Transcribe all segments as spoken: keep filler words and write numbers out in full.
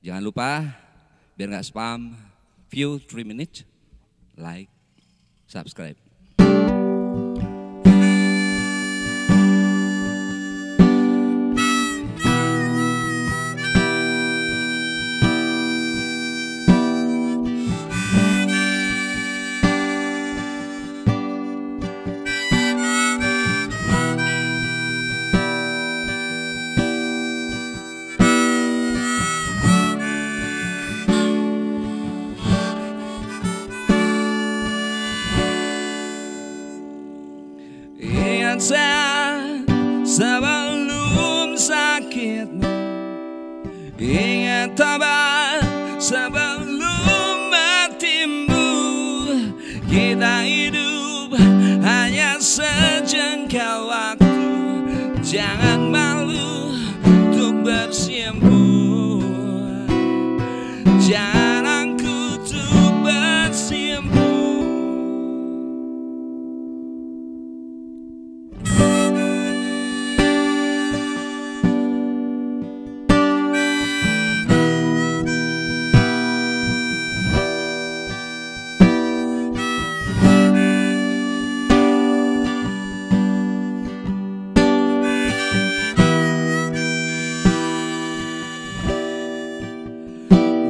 Jangan lupa, biar nggak spam, view three minutes, like, subscribe. Sebelum sakitmu, ingat tobat sebelum matimu. Kita hidup hanya sejengkal waktu, jangan malu untuk bersimpuh, jangan angkut untuk bersimpuh.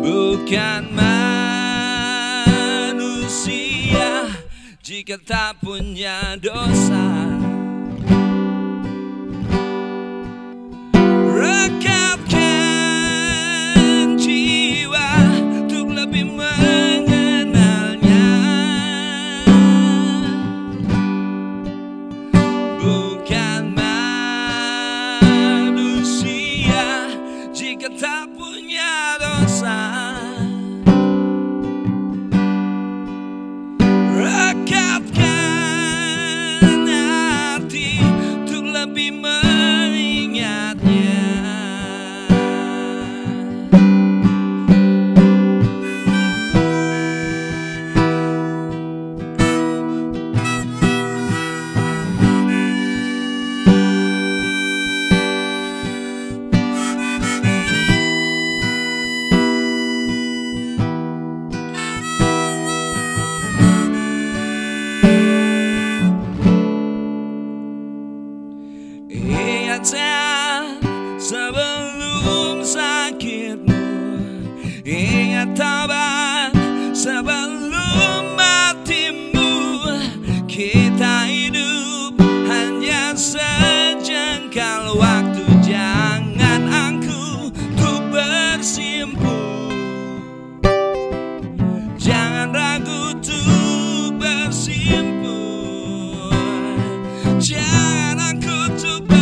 Bukan manusia jika tak punya dosa, rekatkan jiwa untuk lebih mengenalnya. Bukan manusia jika tak punya dosa, rekatkan hati untuk lebih mengingatnya. Sebelum sakitmu, ingat tobat sebelum matimu. Kita hidup hanya sejengkal waktu, jangan angkuh untuk bersimpuh, jangan ragu untuk bersimpuh, jangan angkuh untuk bersimpuh.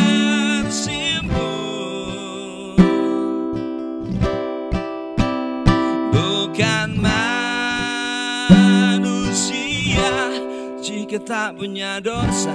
Bukan manusia jika tak punya dosa.